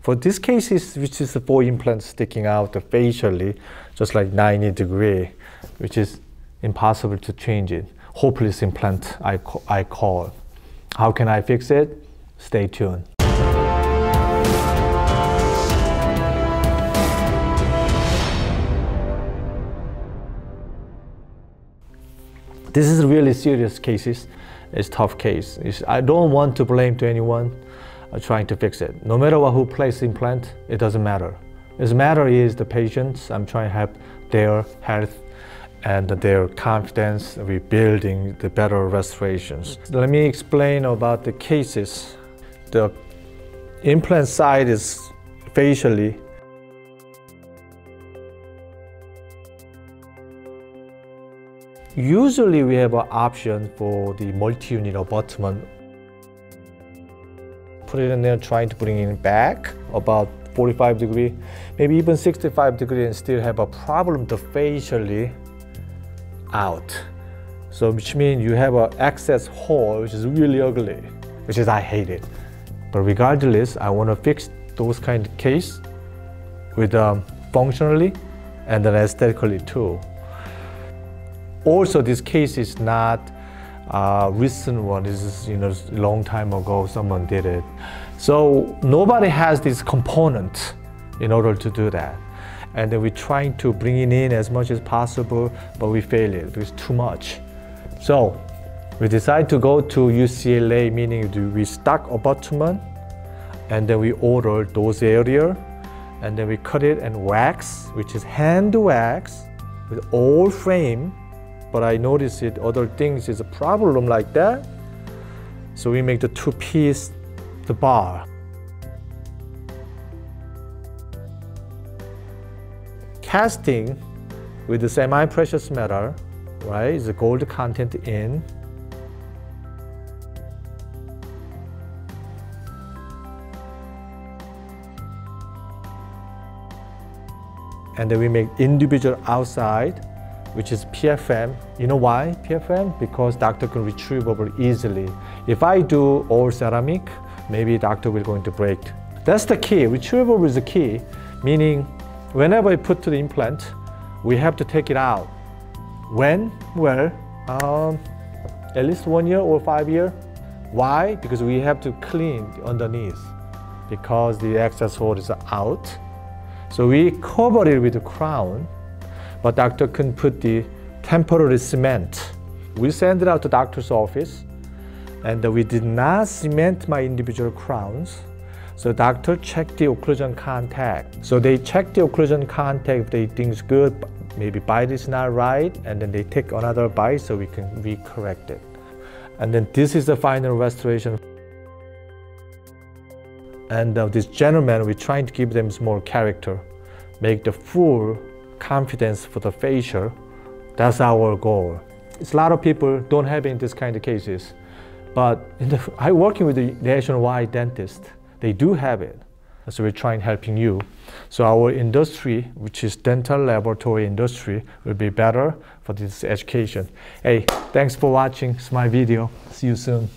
For these cases, which is the 4 implants sticking out facially, just like 90 degree, which is impossible to change it. Hopeless implant, I call. How can I fix it? Stay tuned. This is really serious cases. It's tough case. I don't want to blame to anyone trying to fix it. No matter who places implant, it doesn't matter. It matter is the patients. I'm trying to help their health and their confidence rebuilding the better restorations. Let me explain about the cases. The implant side is facially. Usually we have an option for the multi-unit abutment. Put it in there, trying to bring it back about 45 degree, maybe even 65 degree, and still have a problem to facially out. So which means you have an excess hole, which is really ugly, which is I hate it. But regardless, I want to fix those kind of case with functionally and then aesthetically too. Also, this case is not recent one. This is, you know, a long time ago someone did it. So nobody has this component in order to do that. And then we're trying to bring it in as much as possible, but we fail it. It's too much. So we decide to go to UCLA, meaning we stock abutment, and then we order those area, and then we cut it and wax, which is hand wax with old frame. But I noticed it, other things is a problem like that. So we make the 2-piece, the bar. Casting with the semi-precious metal, right, is the gold content in. And then we make individual outside, which is PFM. You know why PFM? Because doctor can retrievable easily. If I do all ceramic, maybe doctor will going to break. That's the key. Retrievable is the key, meaning whenever I put to the implant, we have to take it out. When? Well, at least 1 year or 5 years. Why? Because we have to clean underneath because the excess hole is out. So we cover it with the crown. But doctor can put the temporary cement. We send it out to doctor's office, and we did not cement my individual crowns. So doctor checked the occlusion contact. So they check the occlusion contact, if they think's good, maybe bite is not right, and then they take another bite so we can re-correct it. And then this is the final restoration. And this gentleman, we're trying to give them more character, make the full confidence for the facial. That's our goal. It's a lot of people don't have in this kind of cases, but I working with the nationwide dentist, they do have it. So we're trying helping you. So our industry, which is dental laboratory industry, will be better for this education. Hey, thanks for watching. It's my video. See you soon.